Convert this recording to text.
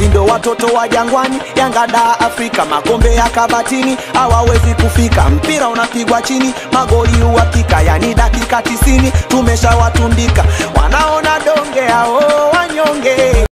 Sindo watoto wa jangwani, Yanga da Afrika, makombe ya kabatini hawawezi kufika. Mpira unapigwa chini, magoli uhakika, yani dakika 90 tumeshawatundika.